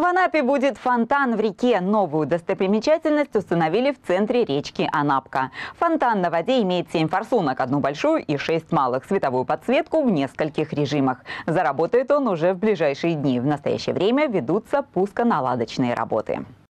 В Анапе будет фонтан в реке. Новую достопримечательность установили в центре речки Анапка. Фонтан на воде имеет 7 форсунок, одну большую и 6 малых, световую подсветку в нескольких режимах. Заработает он уже в ближайшие дни. В настоящее время ведутся пусконаладочные работы.